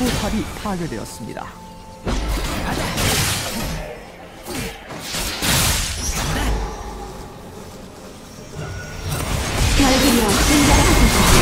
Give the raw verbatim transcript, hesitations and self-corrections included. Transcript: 포탑이 파괴되었습니다. 별기며 등장하소서.